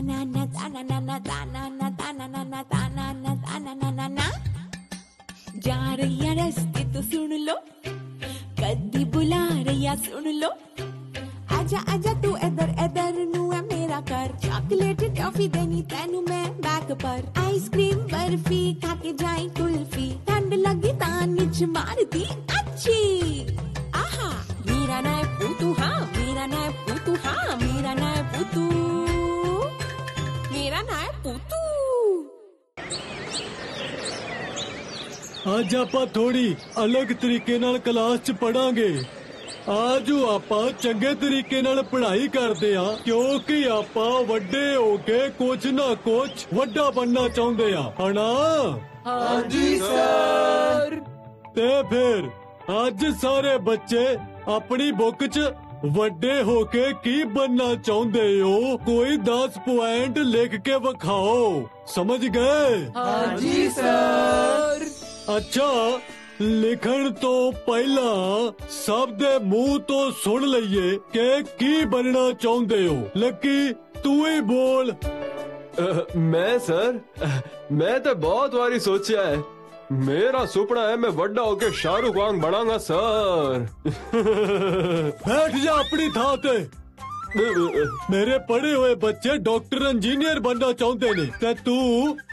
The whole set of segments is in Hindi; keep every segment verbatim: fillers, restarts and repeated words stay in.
जा रही रस्ते तो सुन लो, कदी बुला रही सुन लो। आजा आजा तू इधर इधर नू है मेरा कर, चॉकलेट टॉफी देनी तेनू मैं बैक पर। आइसक्रीम बर्फी खाके जाए कुल्फी, ठंड लगी तानिच मार दी अच्छी। आहा मेरा ना भूतू, हाँ मेरा ना भूतू, हाँ मेरा ना भूतू, मेरा ना भूतू। आज आप थोड़ी अलग तरीके नाल क्लास च पढ़ांगे। आज आप चंगे तरीके नाल पढ़ाई करते हैं क्योंकि आप वड्डे होके कुछ ना कुछ वड्डा बनना चाहते हैं, है ना? हाँ जी सर। ते फिर आज सारे बच्चे अपनी बुक च वड्डे होके की बनना चाहते हो, कोई दस पॉइंट लिख के विखाओ, समझ गए? हाँ जी सर। अच्छा लिखण तो पहला सब दे मुंह तो सुन लइए के की बनना चाहते हो। लकी तू ही बोल। आ, मैं सर मैं तो बहुत बारी सोचा है, मेरा सुपना है मैं वड्डा होके शाहरुख वांग बनाऊंगा सर। बैठ जा अपनी थां ते। मेरे पढ़े हुए बच्चे डॉक्टर इंजीनियर बनना चाहते ने ते तू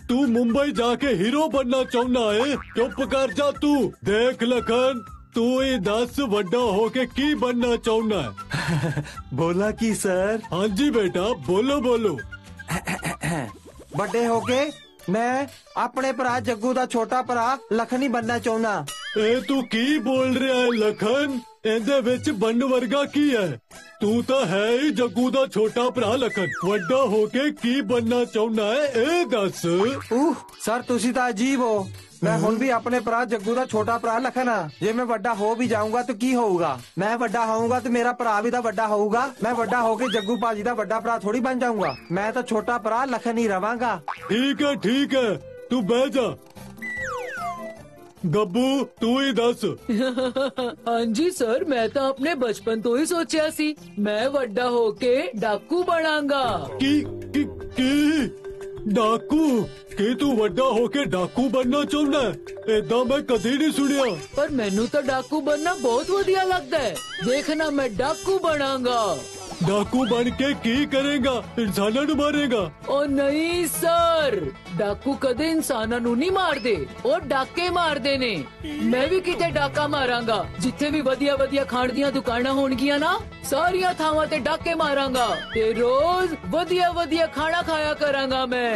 तू मुंबई जाके हीरो बनना चाहना है। चुप कर जा तू। देख लखन तू ही दस वड्डा होके की बनना चाहना है। बोला की सर? हाँ जी बेटा बोलो बोलो। बड़े होके मैं अपने भरा जग्गू दा छोटा भरा लखन ही बनना चाहना। ए तू की बोल रहा है लखन? एंदे विच बन वर्गा की है? तू तो है ही जग्गू दा छोटा भरा लखन, वड्डा होके की बनना चाहना है ए दस? उह सर तुसी तो अजीब हो। मैं हुण भी अपने भरा जग्गू दा छोटा भरा लखन हाँ। जे मैं वड्डा हो भी जाऊंगा तो की होऊगा? मैं वड्डा होऊंगा तो मेरा भरा भी तो वड्डा होऊगा। मैं वड्डा होके जग्गू भाजी दा वड्डा भरा थोड़ी बन जाऊंगा। मैं तो छोटा भरा लखन ही रवांगा। ठीक है ठीक है तू बह जा। गब्बू तू ही दस। हाँ जी सर मैं तो अपने बचपन तो ही सोचा सी मैं वड्डा होके डाकू बनाऊंगा। की, की, की? डाकू? के तू वड्डा होके डाकू बनना चाहना है? ऐदा मैं कदी नहीं सुनिया। पर मेनू तो डाकू बनना बहुत वधिया लगता है। देखना मैं डाकू बनाऊंगा। डाकू बन के की करेगा? इंसाना नू मारेगा? ओ नहीं सर, डाकू कदे इंसाना नू नहीं मार दे, ओ डाके मार दे ने। मैं भी किते डाका मारांगा। जिथे भी वधिया वधिया खाण दियां दुकानां होणगियां ना, सारियां थावां ते डाके मारांगा ते रोज वधिया वधिया खाना खाया करांगा मैं।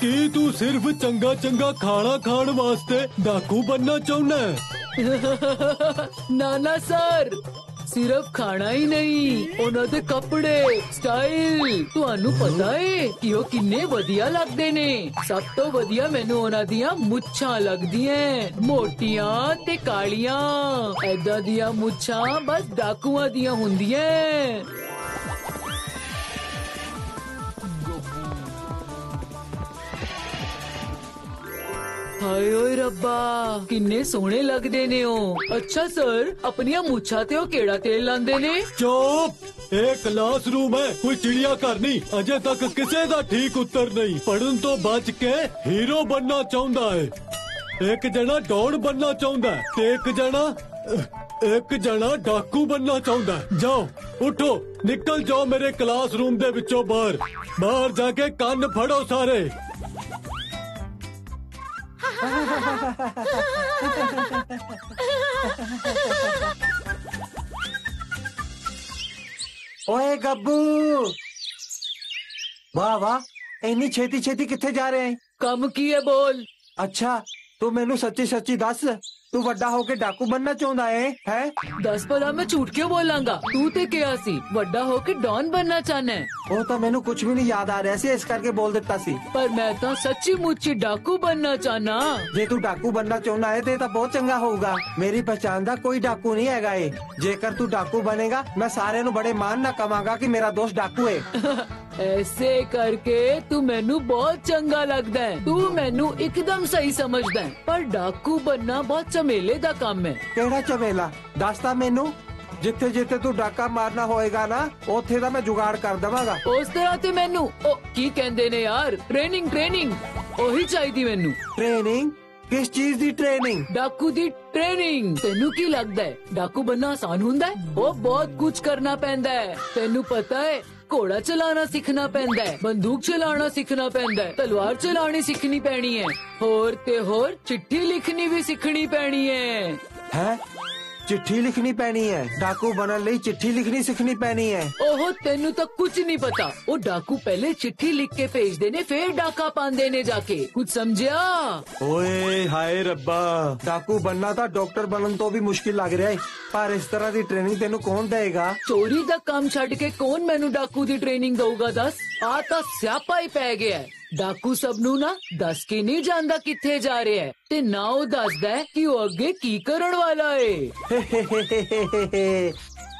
की तू सिर्फ चंगा चंगा खाना खाण वास्ते डाकू बनना चाहना है? नाना सर सिर्फ खाना ही नहीं, उन्हां दे कपड़े स्टाइल तुहानू पता है कि ओ किन्ने वधिया लगदे ने। सब तो वधिया मैनू उन्हां दियां मुच्छां लगदियां, मोटियां ते कालियां। ऐदां दियां मुच्छां बस डाकुआं दियां हुंदियां। हाय ओए रब्बा किन्ने सोहने लगदे ने ओ। अच्छा सर अपनियां मुछां ते ओ केड़ा तेल लांदे ने? चुप, ए क्लासरूम है कोई चिड़िया घर नहीं। अजे तक किसी दा ठीक उत्तर नहीं। पढ़न तो बच के हीरो बनना चाहुंदा है। एक जना डॉन बनना चाहुंदा है ते एक जना एक जना डाकू बनना चाहुंदा है। जाओ उठो निकल जाओ मेरे क्लासरूम दे विचों बाहर। बाहर जाके कान फड़ो सारे। ओए गब्बू वाह वाह इतनी छेती छेती किथे जा रहे हैं? कम की है बोल। अच्छा तू मैनू सच्ची सच्ची दस तू वड्डा होके डाकू बनना चाहता है, है? दस भला मैं झूठ क्यों बोलांगा? तू ते क्या सी वड्डा होके डॉन बनना चाहना है। वो तो मैनू कुछ भी नहीं याद आ रहा सी इस करके बोल दिता सी। पर मैं तो सच्ची मुच्ची डाकू बनना चाहना। जे तू डाकू बनना चाहना है ते तो बहुत चंगा होगा। मेरी पहचान दा कोई डाकू नहीं हैगा। जेकर तू डाकू बनेगा मैं सारे नू बड़े मान ना कवांगा कि मेरा दोस्त डाकू है। ऐसे करके तू मैनू बहुत चंगा लगदा है। तू मैनू एकदम सही समझदा है, पर डाकू बनना बहुत झमेले दा काम है। केड़ा झमेला दसदा मैनू? जिथे जिथे तू डाका मारना होएगा ना ओथे दा मैं जुगाड़ कर दवांगा। उस तरह ते मैनू ओ की कहंदे ने यार, ट्रेनिंग ट्रेनिंग ओही चाहिदी मैनू। ट्रेनिंग? किस चीज दी ट्रेनिंग? डाकू दी ट्रेनिंग। तेनू की लगदा है डाकू बनना आसान हुंदा है? ओ बहुत कुछ करना पैंदा है। तेनू पता है घोड़ा चलाना सीखना पैंदा है, बंदूक चलाना सीखना पैंदा है, तलवार चलानी सीखनी पैनी है, होर ते होर चिट्ठी लिखनी भी सीखनी पैनी है। है? चिट्ठी लिखनी पैनी है? डाकू बनने लई चिट्ठी लिखनी सीखनी पैनी है? ओहो तेनू तो कुछ नहीं पता। ओ डाकू पहले चिट्ठी लिख के भेज देने फिर डाका पांदे ने जाके। कुछ समझिया? ओए हाय रब्बा, डाकू बनना तो डॉक्टर बनन तो भी मुश्किल लग रहा है, पर इस तरह की ट्रेनिंग तेनू कौन देगा? चोरी दा काम छड़ के कौन मैनू डाकू दी ट्रेनिंग दूगा? दस आ तां स्यापा ही पै गया है। डाकू सबनू ना दस के नहीं जानदा किथे जा रहा है, ते ना ओ दसदा है कि ओ अगे की करन वाला है।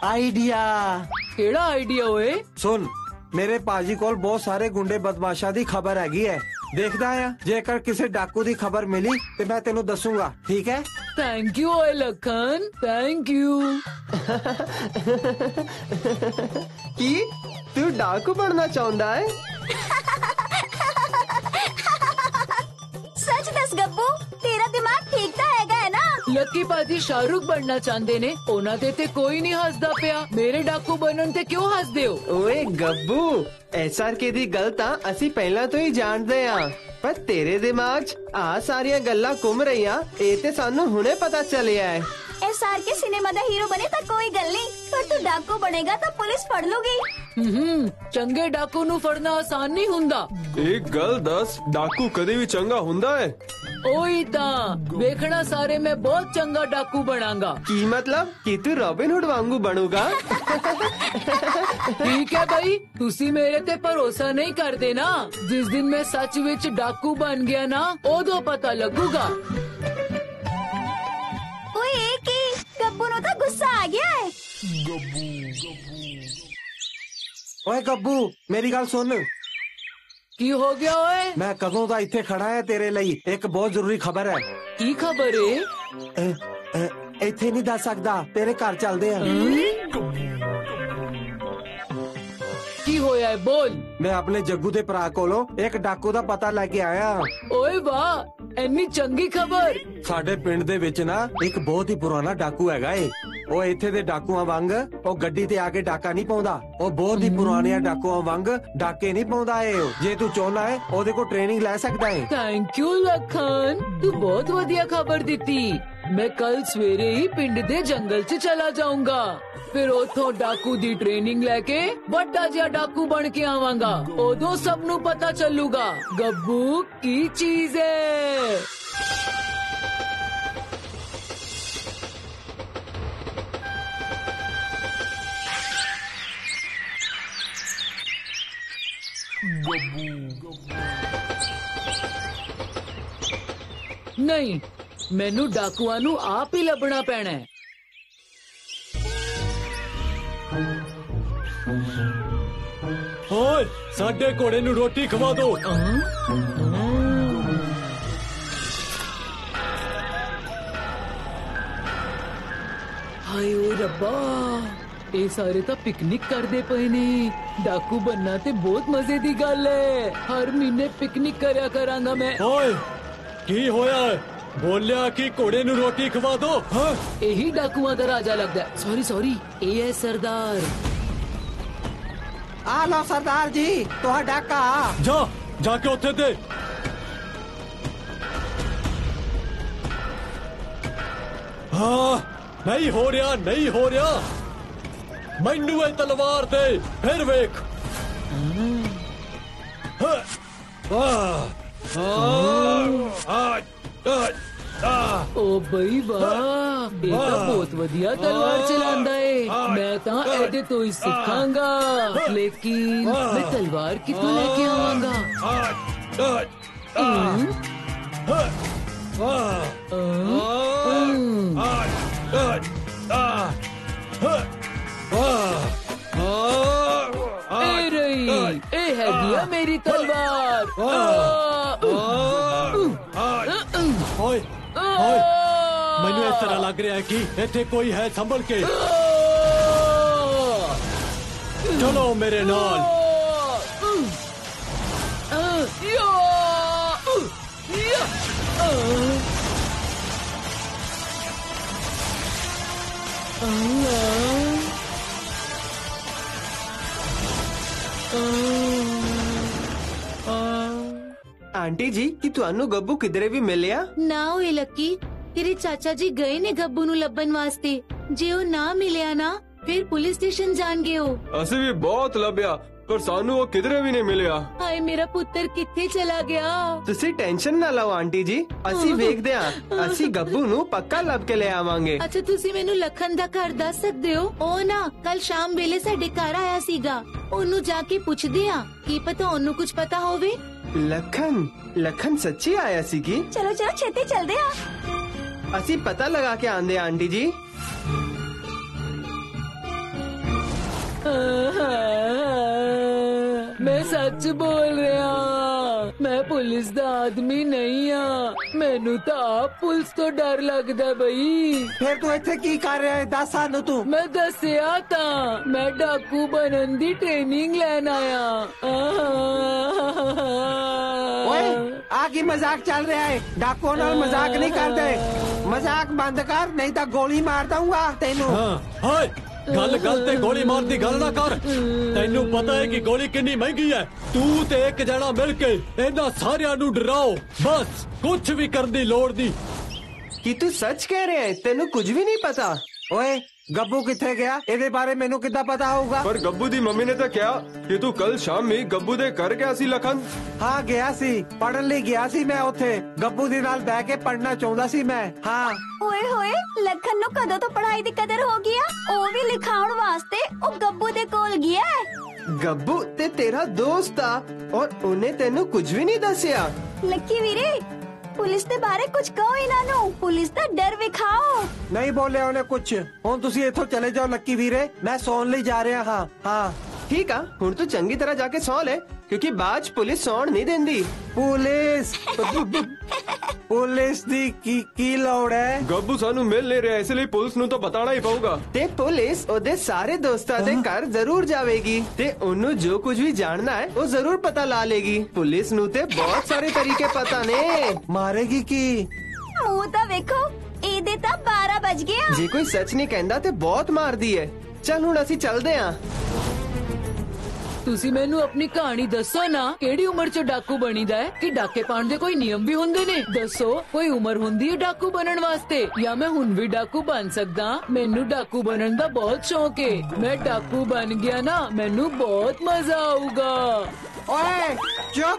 आइडिया? केड़ा आइडिया होए? सुन, मेरे पाजी कोल बहुत सारे गुंडे बदमाशा दी खबर हैगी है, देखदा है जेकर किसी डाकू दी खबर मिली ते मैं तेनू दसूंगा, ठीक है? थैंक यू ओए लखन, थैंक यू। की तू डाकू बनना चाहुंदा है? सच दस गब्बू, तेरा दिमाग ठीक ता हैगा है ना? लकी पाजी शाहरुख बनना चाहते ने, ओना ते ते कोई नहीं हसदा पिया, मेरे डाकू बनन ते क्यों हसदे हो? ओए गब्बू, एस आर के दी गल तां असी पहला तो ही जानदे हां, पर तेरे दिमाग च आ सारिया गल्ला घुम रहियां, ए ते सानू हुणे पता चलिया है। एस आर के सिनेमा दा हीरो बने ता कोई गल नहीं, पर तू डाकू बनेगा ता पुलिस फड़ लूगी। हम्म, चंगे डाकू नू फड़ना आसान नहीं हुंदा। एक गल दस, डाकू कदे भी चंगा हुंदा है? ओही तां, देखना सारे मैं बहुत चंगा डाकू बनाऊंगा। की मतलब कि तू रॉबिन हुड वांगू बनूगा? ठीक है भाई, तुसी मेरे ते भरोसा नहीं करदे ना, जिस दिन मैं सच विच डाकू बन गया ना ओदो पता लगूगा। गुस्सा आ गया है। गब्बू, गब्बू। ओए गब्बू, मेरी गल सुन। की हो गया ओए? मैं कदों दा इत्थे खड़ा है तेरे लिए, एक बहुत जरूरी खबर है। की खबर है? इत्थे नहीं दस सकदा, तेरे घर चलदे हैं। की होया है बोल? मैं अपने जग्गू दे भरा कोलों एक डाकू दा पता लेके आया। ओए वाह, इतनी चंगी खबर। साडे पिंड दे विच ना एक बहुत ही पुराना डाकू हैगा ए। ओ इत्थे दे डाकुआं वांग ओ गड्डी ते आके डाका नहीं पाउंदा, ओ बहुत ही पुराने डाकुआं वांग डाके नहीं पाउंदा ए। जे तू चाहना है ओदे को ट्रेनिंग ले सकदा है। थैंक यू लखन, तू बहुत वधिया खबर दिती। मैं कल सवेरे ही पिंड दे जंगल च चला जाऊंगा, फिर ओथों डाकू दी ट्रेनिंग लेके बड़ा जिहा डाकू बन के आवांगा, ओदो सबनू पता चलूगा गब्बू की चीज है। गब्बू, गब्बू। नहीं, मैनू डाकुआ नू आप ही लभना पैना है। ओए, साडे घोड़े नू रोटी खवा दो। हाय ओ रब्बा, ये सारे तो पिकनिक करदे पए ने। डाकू बनना ते बहुत मजे दी गल है, हर महीने पिकनिक करया करांगा मैं। ओए, की होया है? बोलिया कि घोड़े नू रोटी खवा दो। यही डाकुआ दा राजा लगदा है। सॉरी सॉरी, ए है सरदार। आ लो सरदार जी, तुहाडा डाका। जा, जाके उत्थे दे। हाँ, नहीं हो रहा, नहीं हो रहा। मैनू ए तलवार दे, फिर वेख। हाँ, हाँ, हाँ। ओ बई वाह, ये तो बहुत वधिया तलवार चलांदा है। मैं तां एदे तो ही सिखांगा, लेकिन मैं तलवार कितों लेके आवांगा? ए रही, ए ओए ओए मैनू इस तरह लग रहा है कि इत्थे कोई है, संभल के चलो मेरे नाल। आंटी जी की तुहानू गब्बू किधरे भी मिलिया ना होए लकी? तेरे चाचा जी गए ने गब्बू नू लब्बन वास्ते, जे ओ ना मिलिया ना फिर पुलिस स्टेशन जान गए हो। असी भी बहुत लब्या पर सानू वो किधरे भी नहीं मिलिया। हाय मेरा पुत्र किथे चला गया? तुसी टेंशन ना लो आंटी जी, असी वेखदे हां, असी गब्बू नू पक्का लभ के ले आवांगे। अच्छा तुसी मेनू लखन दा घर दस सकदे हो? ओ ना कल शाम वेले साडे घर आया सीगा, ओनू जाके पुछदे हां, की पता ओनू कुछ पता होवे। लखन लखन सच्ची आया सी की? चलो चलो छेती चल दे, असी पता लगा के आंदे आंटी जी। मैं सच बोल रहा, मैं पुलिस दा आदमी नहीं आ, मेनू तो आप पुलिस तो डर लगदा बई। फिर तू इत्थे की कर रहा है? दस सानू तू। मैं दस्या ता मैं डाकू बनन दी ट्रेनिंग लेन आया। ओए आगे मजाक चल रहा है, डाकू नाल मजाक नहीं करते, मजाक बंद कर नहीं तो गोली मार दूंगा तेनू। गल गल ते गोली मारती गल ना कर, तेनू पता है कि गोली कितनी महंगी है। तू ते एक जना मिलके इन्हां सारियां नू डराओ, बस कुछ भी करन दी लोड़ दी। कि तू सच कह रहे है, तेनू कुछ भी नहीं पता? ओए गब्बू किथे गया, इहदे बारे मेनू किदा पता होगा? पर गब्बू दी मम्मी ने तो कहा कि तू कल शाम में गब्बू दे घर गया सी लखन। हां गया सी, पढ़न लई गया सी, मैं उथे गब्बू दे नाल बैठ के पढ़ना चाहुंदा सी मैं। हां ओए होए लखन नु कदों तो पढ़ाई दी कदर हो गई है, ओ भी लिखाउन वास्ते ओ गब्बू दे कोल गया है। गब्बू ते तेरा दोस्त आ और ओने तेनू कुछ भी नहीं दसया? लकी वीरे पुलिस दे बारे कुछ कहो इन्हां नू, पुलिस दा डर विखाओ। नहीं बोले उन्हें कुछ, हुण तुसी इत्थों चले जाओ लक्की वीरे, मैं सौन लई जा रहा। हां हां ठीक आ, हुण तू चंगी तरह जाके सौ ले क्योंकि बाज पुलिस सौन नहीं देंदी। पुलिस पुलिस दी की की लोड़ है? गब्बू सानू मिल नहीं रहा, इसलिए पुलिस नू तो बताना ही पऊगा। ते पुलिस ओदे सारे दोस्तां दे घर जरूर जावेगी ते ओनू जो कुछ भी जानना है वो जरूर पता ला लेगी। पुलिस नू ते बहुत सारे तरीके पता ने। मारेगी की? मुंह ता वेखो एदे ता बारह बज गया। जे कोई सच नहीं कहंदा ते बहुत मारदी है। चल हुण असी चलदे हां। तुसी मैनू अपनी कहानी दसो ना, केड़ी उम्र च डाकू बनी दा है? कि डाके पाण दे कोई नियम भी हुंदे ने? दसो कोई उम्र हुंदी है डाकू बनन वास्ते या मैं हुन भी डाकू बन सकदा? मैनू डाकू बनन दा बहुत शौक है, मैं डाकू बन गया ना मैनू बहुत मजा आऊगा। ओए चुप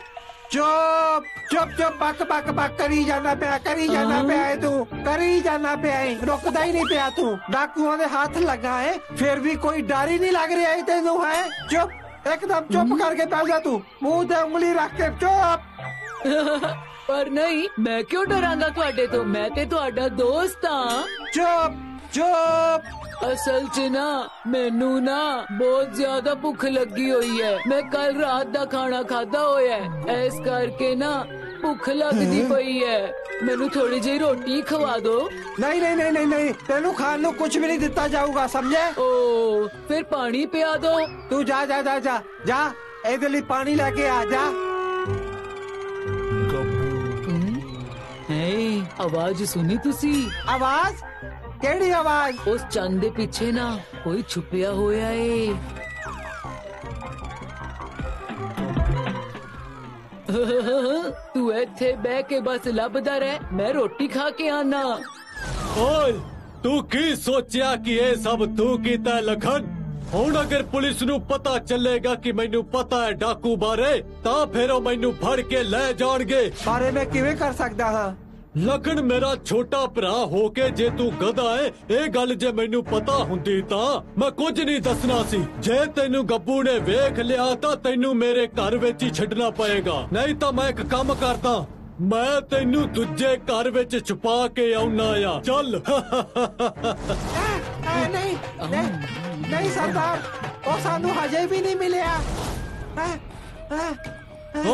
चुप चुप चुप, बक बक बक करी जाना पिया, करी जाना पिया है तू, करी जाना पिया है, रुकदा ही नहीं पिया तू। डाकुओं दे हाथ लगा है फिर भी कोई डर ही नहीं लग रहा है तेनू? है चुप, एकदम चुप करके बैठ जा तू, मुंह ते उंगली रख के चुप। पर नहीं मैं क्यों डरांगा तुहाडे तो, मैं ते तुहाडा दोस्त हां। चुप चुप। असल च ना मेनू ना बहुत ज्यादा भुख लगी हुई है, मैं कल रात दा खाना खादा होया है, इस करके ना भुख लगदी पई है। मेनू थोड़ी जी रोटी खवा दो। नहीं नहीं नहीं नहीं नहीं, तेनू खान नू कुछ भी नहीं दिता जाऊगा समझे? ओ फिर पानी पिया दो। तू जा जा जा जा जा, एदे लई पानी लेके आ जा। आवाज सुनी तुसी? आवाज केड़ी आवाज? उस चंद दे पीछे ना कोई छुपिया होया है। तू इत्थे बह के बस लभदा रह, मैं रोटी खा के आना। ओए तू की सोचिया कि ये सब तू कीता लखन? हुण अगर पुलिस नू पता चलेगा कि मैनू पता है डाकू बारे तां फिर ओ मैनू फड़ के ले जाणगे। बारे मैं किवें कर सकदा हां? लखन मेरा छोटा भरा होके जे तू गधा है ए गल जे मेनू पता हुंदी ता मैं कुछ नहीं दसना सी। जे तेनू गब्बू ने वेख लिया ता तेनू मेरे घर विच ही छड्डना पएगा, नहीं ता मैं एक काम करदा, मैं तेनू दूजे घर विच छुपा के आउना आ। चल। आ, आ, नहीं नहीं, नहीं सरदार ओ सानू हजे भी नहीं मिलिया।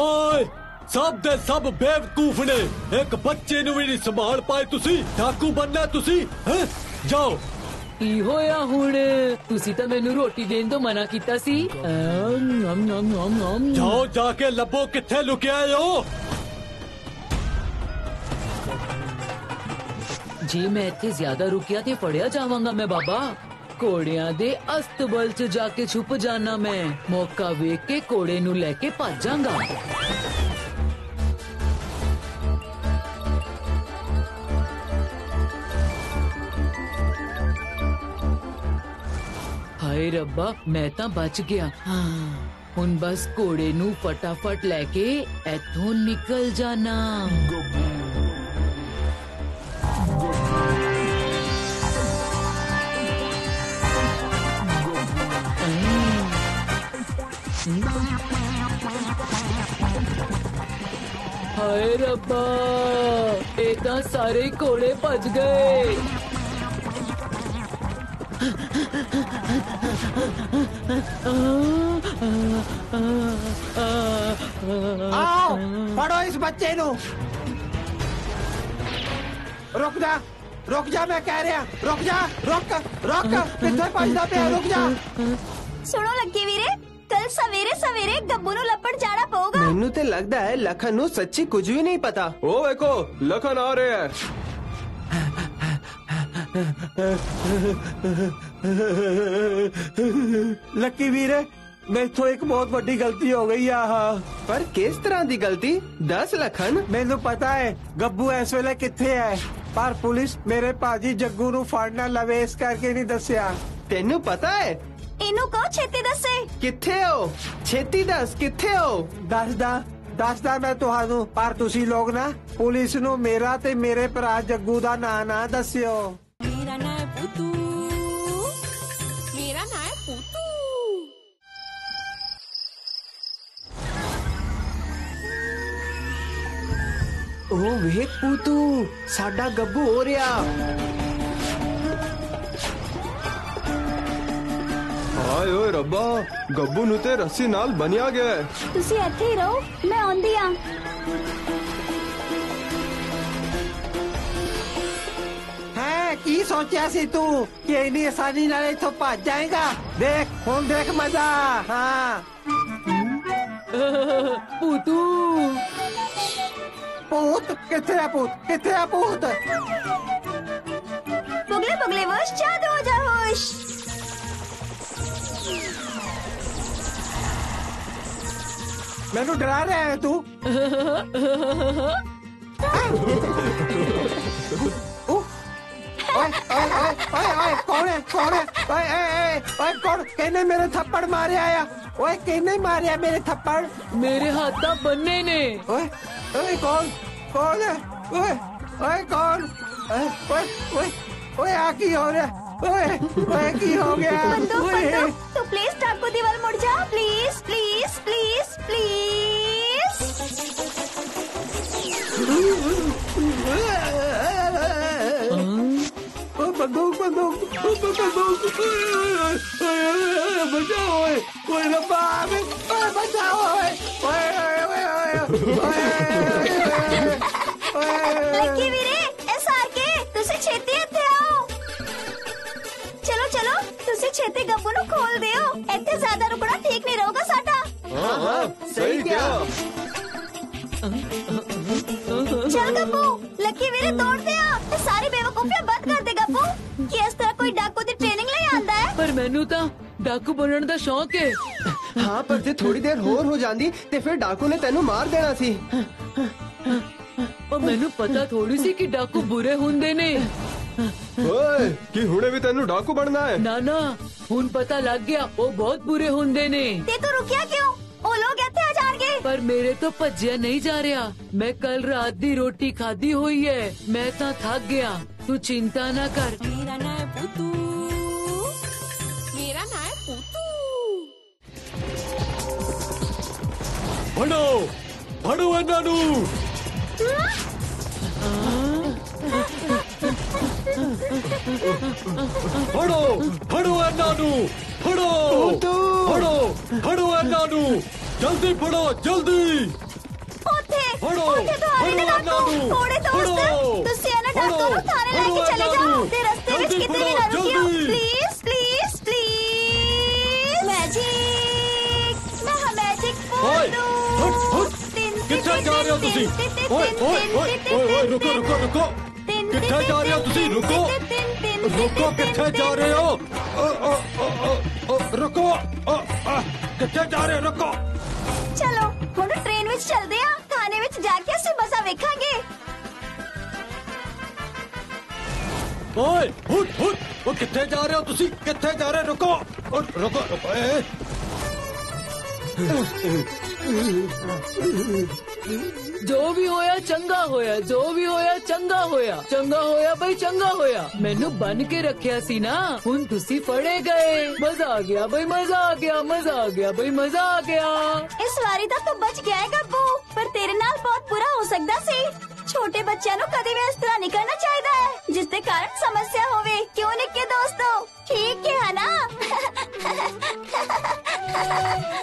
ओए सब दे सब बेवकूफ ने एक बच्चे नु भी नहीं संभाल पाए। तुसी डाकू बनना तुसी, हैं? जाओ। इहो या हुणे तुसी तो मेनू रोटी देने तो मना किया सी। जाओ जाके लबो किथे लुकिया हो। जी मैं इत्थे ज्यादा रुकिया ते फड़िया जावांगा मैं बाबा। कोड़िया दे अस्तबल च जाके छुप जाना मैं। मौका वेख के कोड़े नु लेके भाजांगा। हाय रब्बा मैं तां बच गया। हुन बस कोड़े नू फटाफट लेके एथों निकल जाना। हाय रब्बा एतां सारे कोड़े भज गए। आओ पढ़ो इस बच्चे नु। रुक जा रुक जा मैं कह रहा, रुक जा रुक रुक किथे भजदा पिया, रुक जा। सुनो लक्की वीरे कल सवेरे सवेरे गब्बू नु लपड़ जाना पऊगा। मेनू ते लगदा है लखन नु सच्ची कुछ भी नहीं पता। ओ देखो लखन आ रहे है। लकी वीरे मेथों एक बहुत बड़ी गलती हो गई। आहा पर किस तरह दी गलती दस लखन? मेनू पता है गब्बू इस वेले किथे है, पर पुलिस मेरे पाजी जग्गू नू फाड़ना लवे इस करके नहीं दस्या। तेनू पता है? इनू कहो छेती दसे। किथे हो छेती दस, किथे हो? दस दा दसदा मैं तुहानू, पर तुसी लोग ना पुलिस नू मेरा ते मेरे भरा जग्गू दा ना ना दस्यो। मेरा नाम है भूतू, मेरा नाम है भूतू। ओ वेख भूतू साडा गब्बू हो रिया। हाय ओए रब्बा गब्बू नू ते रस्सी नाल बनिया गया। तुसी इत्थे ही रहो मैं आंदी हां। की सोचा सी तू कि इतनी आसानी नाल इथों भज जाएगा? देख हुन देख मजा। हां भूतू भूत किथे है, भूत किथे है? भूत पगले पगले वश जादू हो जा होश। मैनू डरा रहा है तू। ओए ओए ओए ओए ओए कौन है कौन है? ओए ओए ओए कौन? किसने मेरे थप्पड़ मारे आया? ओए किसने मारे मेरे थप्पड़? मेरे हाथ बन्ने ने। ओए ओए कौन कौन है? ओए ओए कौन? ओए ओए ओए आ की हो रहा है? ओए ओए की हो गया? बंदो बंदो तू प्लीज डाकू दीवार मुड़ जा प्लीज प्लीज प्लीज प्लीज। बंदूक बंदूक बंदूक बचाओ कोई ना पावे बचाओ। लकी वीरे एस आर के तुसी छेती इत्थे आओ। चलो चलो तुसी छेती गब्बू नू खोल देओ। इत्थे ज्यादा रुकना ठीक नहीं रहूगा साडा। हां हां सही क्या। चल गब्बू लकी वीरे दौड़ते आ ते सारी बेवकूफियां बंद कर दे। गब्बू कि इस तरह कोई डाकू दी ट्रेनिंग ले आंदा है? पर मैनू तां डाकू बनने दा शौक है। हां पर जे थोड़ी देर होर हो जांदी ते फिर डाकू ने तैनू मार देना सी। ओ मैनू पता थोड़ी सी कि डाकू बुरे हुंदे ने। ओए कि हुणे भी तैनू डाकू बनना है? ना ना हुण पता लग गया ओ बहुत बुरे हुंदे ने। ते तू रुकिया क्यों? ओ लोग इत्थे आ जाणगे। पर मेरे तो भज्जिया नहीं जा रहा। मैं कल रात दी रोटी खादी हुई है, मैं तां थक गया। तू चिंता ना कर। मेरा नाम है भूतू, मेरा नाम है भूतू। भड़ो भड़ो नानू। भड़ो भड़ो नानू फड़ो फड़ो फड़ो नानू। जल्दी फड़ो जल्दी। ओथे please please please magic magic रुको रुको रुको किथे जा रहे हो तुसी रुको रुको किथे जा रहे हो रुको किथे जा रहे हो रुको चलो हम ट्रेन में चलते हैं थाने में जाके असि बसा वेखांगे ओए हुट हुट वो किथे जा रहे हो तुसी किथे जा रहे रुको रुको रुको जो भी होया चंगा होया जो भी होया चंगा होया चंगा होया भाई चंगा होया मैनू बन के रखिया सी ना हुन तुसी फड़े गए मजा आ गया भाई मजा आ गया मजा आ गया भाई मजा आ गया इस वारी तक तो बच गया है गब्बू पर तेरे नाल बहुत बुरा हो सकता सी छोटे बच्चों को कभी भी इस तरह नहीं करना चाहिए जिसके कारण समस्या होवे क्यों निके दोस्तों ठीक है ना